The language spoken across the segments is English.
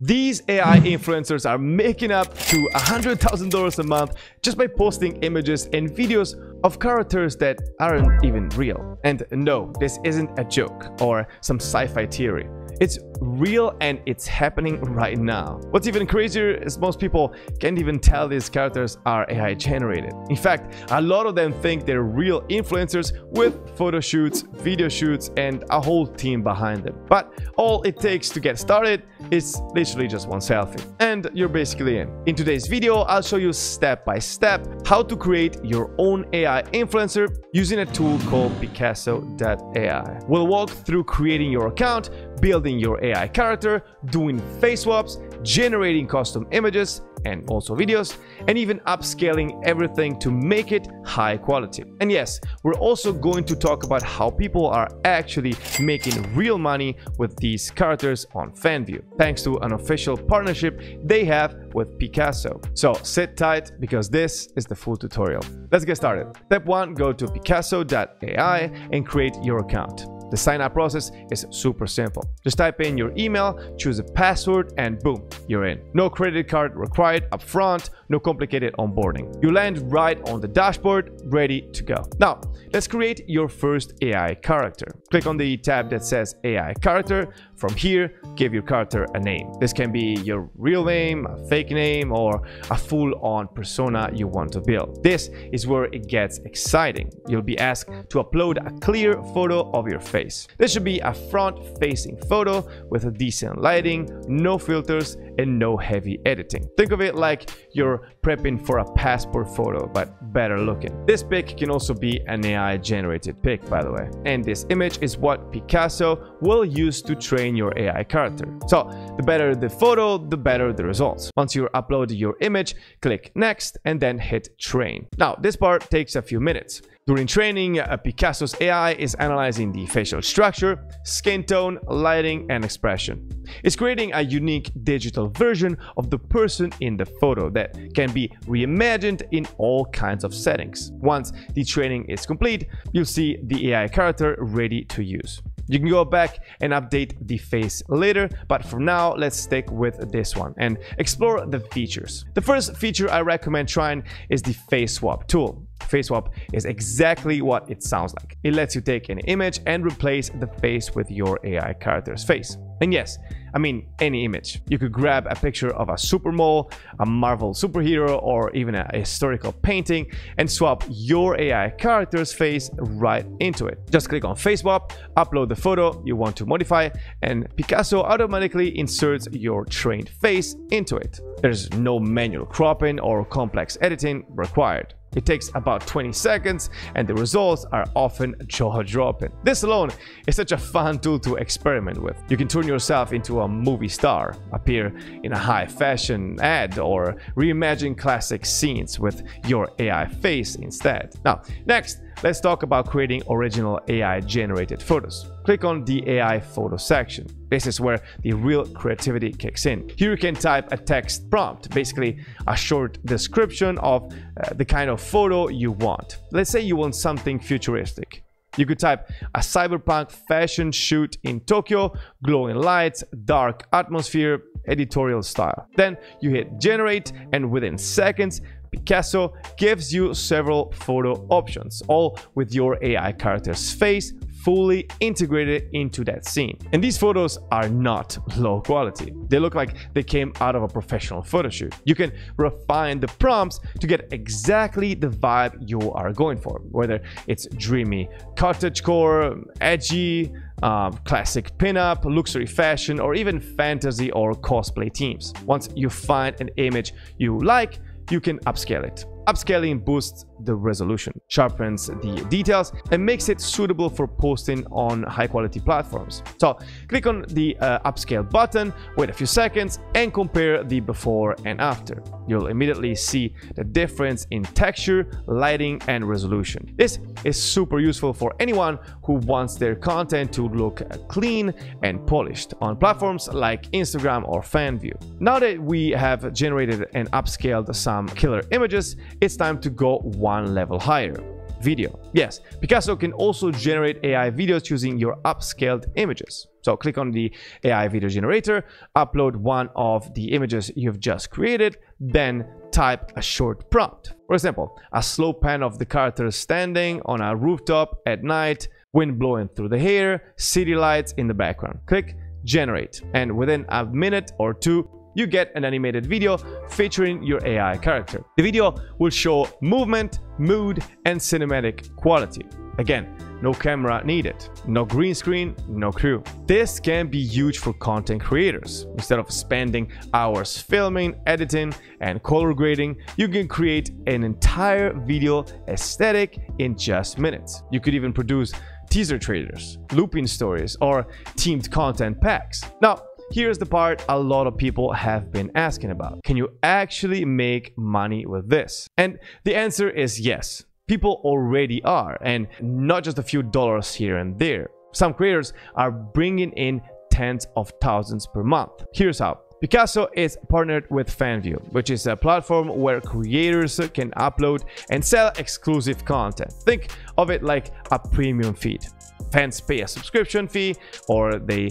These AI influencers are making up to $100,000 a month just by posting images and videos of characters that aren't even real. And no, this isn't a joke or some sci-fi theory. It's real and it's happening right now. What's even crazier is most people can't even tell these characters are AI generated. In fact, a lot of them think they're real influencers with photo shoots, video shoots, and a whole team behind them. But all it takes to get started is literally just one selfie, and you're basically in. In today's video, I'll show you step by step how to create your own AI influencer using a tool called Pykaso.ai. We'll walk through creating your account, building your AI character, doing face swaps, generating custom images and also videos, and even upscaling everything to make it high quality. And yes, we're also going to talk about how people are actually making real money with these characters on Fanvue, thanks to an official partnership they have with Pykaso. So sit tight, because this is the full tutorial. Let's get started. Step 1, go to Pykaso.ai and create your account. The sign-up process is super simple. Just type in your email, choose a password, and boom, you're in. No credit card required upfront, no complicated onboarding. You land right on the dashboard, ready to go. Now, let's create your first AI character. Click on the tab that says AI character. From here, give your character a name. This can be your real name, a fake name, or a full-on persona you want to build. This is where it gets exciting. You'll be asked to upload a clear photo of your face. This should be a front-facing photo with a decent lighting, no filters, and no heavy editing. Think of it like you're prepping for a passport photo, but better looking. This pic can also be an AI-generated pic, by the way. And this image is what Pykaso will use to train your AI character. So the better the photo, the better the results. Once you upload your image, click Next and then hit Train. Now, this part takes a few minutes. During training, Pykaso's AI is analyzing the facial structure, skin tone, lighting, and expression. It's creating a unique digital version of the person in the photo that can be reimagined in all kinds of settings. Once the training is complete, you'll see the AI character ready to use. You can go back and update the face later, but for now, let's stick with this one and explore the features. The first feature I recommend trying is the face swap tool. Face swap is exactly what it sounds like. It lets you take an image and replace the face with your AI character's face. And yes, I mean any image. You could grab a picture of a supermodel, a Marvel superhero, or even a historical painting and swap your AI character's face right into it. Just click on Face Swap, upload the photo you want to modify, and Pykaso automatically inserts your trained face into it. There's no manual cropping or complex editing required. It takes about 20 seconds and the results are often jaw-dropping. This alone is such a fun tool to experiment with. You can turn yourself into a movie star, appear in a high fashion ad, or reimagine classic scenes with your AI face instead. Now, next, let's talk about creating original AI-generated photos. Click on the AI photo section. This is where the real creativity kicks in. Here you can type a text prompt, basically a short description of the kind of photo you want. Let's say you want something futuristic. You could type a cyberpunk fashion shoot in Tokyo, glowing lights, dark atmosphere, editorial style. Then you hit generate, and within seconds, Pykaso gives you several photo options, all with your AI character's face fully integrated into that scene. And these photos are not low quality. They look like they came out of a professional photo shoot. You can refine the prompts to get exactly the vibe you are going for, whether it's dreamy cottagecore, edgy, classic pinup, luxury fashion, or even fantasy or cosplay themes. Once you find an image you like, you can upscale it. Upscaling boosts the resolution, sharpens the details, and makes it suitable for posting on high-quality platforms. So click on the upscale button, wait a few seconds, and compare the before and after. You'll immediately see the difference in texture, lighting, and resolution. This is super useful for anyone who wants their content to look clean and polished on platforms like Instagram or Fanvue. Now that we have generated and upscaled some killer images, it's time to go one level higher. video. Yes, Pykaso can also generate AI videos using your upscaled images. So click on the AI video generator, upload one of the images you've just created, then type a short prompt. For example, a slow pan of the character standing on a rooftop at night, wind blowing through the hair, city lights in the background. Click generate, and within a minute or two, you get an animated video featuring your AI character. The video will show movement, mood, and cinematic quality. Again, no camera needed, no green screen, no crew. This can be huge for content creators. Instead of spending hours filming, editing, and color grading, you can create an entire video aesthetic in just minutes. You could even produce teaser trailers, looping stories, or themed content packs. Now, here's the part a lot of people have been asking about. Can you actually make money with this? And the answer is yes. People already are, and not just a few dollars here and there. Some creators are bringing in tens of thousands per month. Here's how. Pykaso is partnered with Fanvue, which is a platform where creators can upload and sell exclusive content. Think of it like a premium feed. Fans pay a subscription fee, or they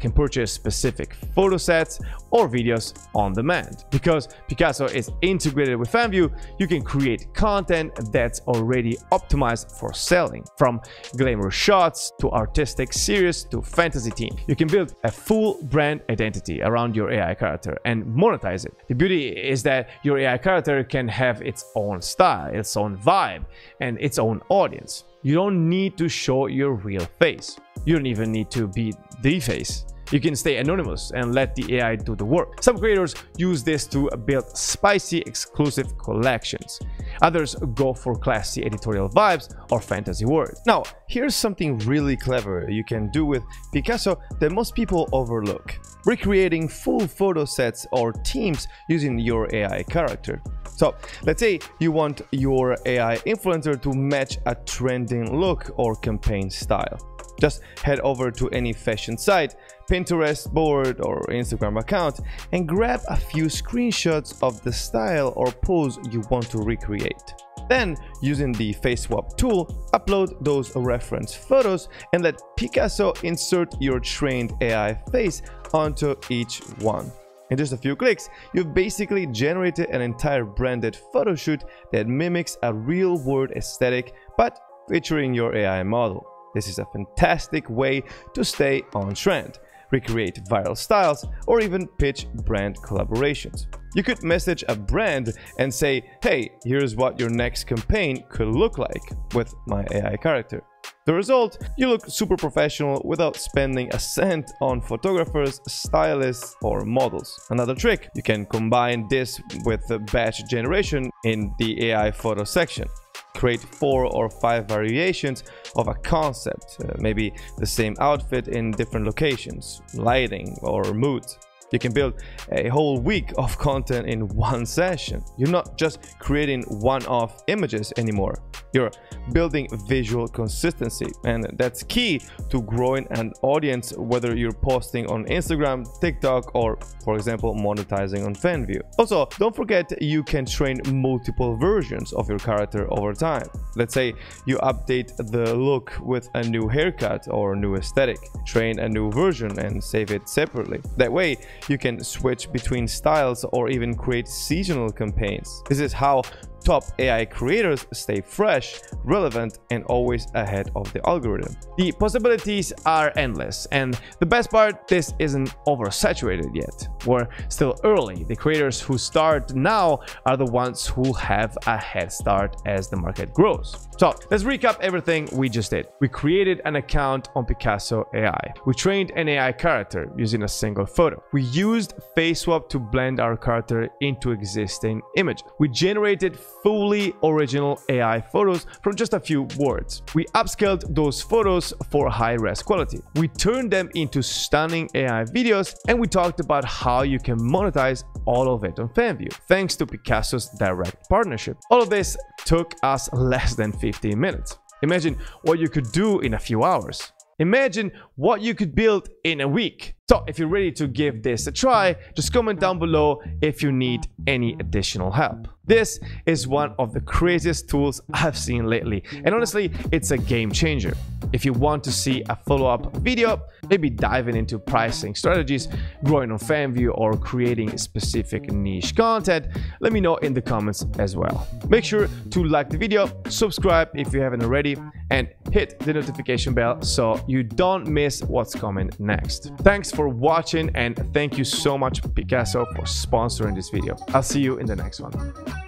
can purchase specific photo sets or videos on demand. Because Pykaso is integrated with Fanvue, you can create content that's already optimized for selling. From glamour shots to artistic series to fantasy theme, you can build a full brand identity around your AI character and monetize it. The beauty is that your AI character can have its own style, its own vibe, and its own audience. You don't need to show your real face. You don't even need to be the face. You can stay anonymous and let the AI do the work. Some creators use this to build spicy, exclusive collections. Others go for classy editorial vibes or fantasy words. Now, here's something really clever you can do with Pykaso that most people overlook. Recreating full photo sets or teams using your AI character. So let's say you want your AI influencer to match a trending look or campaign style. Just head over to any fashion site, Pinterest board, or Instagram account and grab a few screenshots of the style or pose you want to recreate. Then, using the face swap tool, upload those reference photos and let Pykaso insert your trained AI face onto each one. In just a few clicks, you've basically generated an entire branded photoshoot that mimics a real-world aesthetic, but featuring your AI model. This is a fantastic way to stay on trend, recreate viral styles, or even pitch brand collaborations. You could message a brand and say, hey, here's what your next campaign could look like with my AI character. The result, you look super professional without spending a cent on photographers, stylists, or models. Another trick, you can combine this with the batch generation in the AI photo section. Create 4 or 5 variations of a concept, maybe the same outfit in different locations, lighting, or moods. You can build a whole week of content in one session. You're not just creating one-off images anymore. You're building visual consistency, and that's key to growing an audience, whether you're posting on Instagram, TikTok, or, for example, monetizing on Fanvue. Also, don't forget you can train multiple versions of your character over time. Let's say you update the look with a new haircut or new aesthetic. Train a new version and save it separately. That way, you can switch between styles or even create seasonal campaigns. This is how top AI creators stay fresh, relevant, and always ahead of the algorithm. The possibilities are endless, and the best part, this isn't oversaturated yet. We're still early. The creators who start now are the ones who have a head start as the market grows. So let's recap everything we just did. We created an account on Pykaso.ai. We trained an AI character using a single photo. We used face swap to blend our character into existing images. We generated fully original AI photos from just a few words. We upscaled those photos for high-res quality. We turned them into stunning AI videos, and we talked about how you can monetize all of it on Fanvue, thanks to Pykaso's direct partnership. All of this took us less than 15 minutes. Imagine what you could do in a few hours. Imagine what you could build in a week. So if you're ready to give this a try, just comment down below if you need any additional help. This is one of the craziest tools I've seen lately, and honestly, it's a game changer. If you want to see a follow-up video, maybe diving into pricing strategies, growing on Fanvue, or creating specific niche content, let me know in the comments as well. Make sure to like the video, subscribe if you haven't already, and hit the notification bell so you don't miss what's coming next. Thanks for watching, and thank you so much Pykaso for sponsoring this video. I'll see you in the next one.